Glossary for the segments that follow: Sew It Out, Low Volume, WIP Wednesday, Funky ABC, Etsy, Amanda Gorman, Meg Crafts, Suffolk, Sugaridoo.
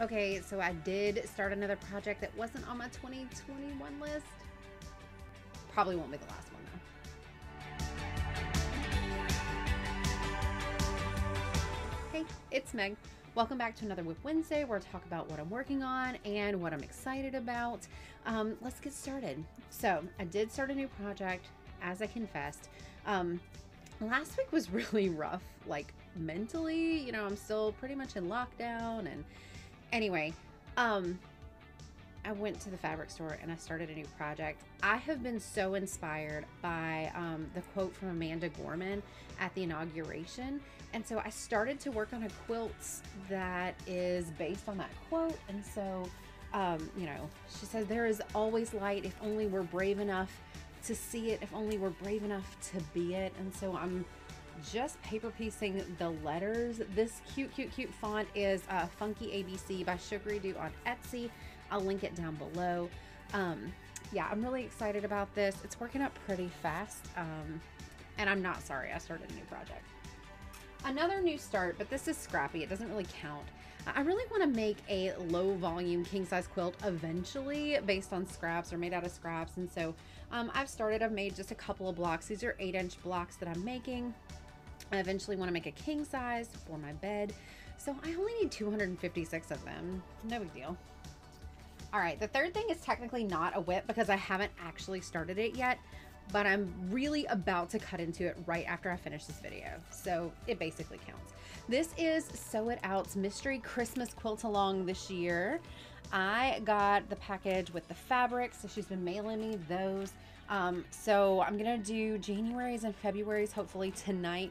Okay, so I did start another project that wasn't on my 2021 list. Probably won't be the last one though. Hey, it's Meg. Welcome back to another Whip Wednesday where I talk about what I'm working on and what I'm excited about. Let's get started. So I did start a new project, as I confessed. Last week was really rough, like mentally, you know, I'm still pretty much in lockdown. And anyway, I went to the fabric store and I started a new project. I have been so inspired by the quote from Amanda Gorman at the inauguration. And so I started to work on a quilt that is based on that quote. And so, you know, she says, there is always light if only we're brave enough to see it, if only we're brave enough to be it. And so I'm just paper piecing the letters. This cute font is Funky ABC by Sugaridoo on Etsy. I'll link it down below. Yeah, I'm really excited about this. It's working up pretty fast, and I'm not sorry I started a new project. Another new start, but this is scrappy. It doesn't really count. I really want to make a low volume king size quilt eventually based on scraps or made out of scraps. And so I've made just a couple of blocks. These are 8-inch blocks that I'm making. I eventually want to make a king size for my bed. So I only need 256 of them. No big deal. All right, the third thing is technically not a whip because I haven't actually started it yet, but I'm really about to cut into it right after I finish this video, so it basically counts. This is Sew It Out's Mystery Christmas Quilt Along this year. I got the package with the fabrics, so she's been mailing me those. So I'm gonna do January's and February's hopefully tonight.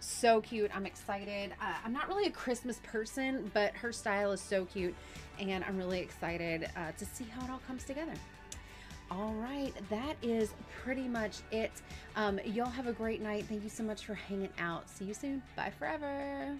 So cute, I'm excited. I'm not really a Christmas person, but her style is so cute and I'm really excited to see how it all comes together. All right, that is pretty much it. Y'all have a great night. Thank you so much for hanging out. See you soon. Bye forever.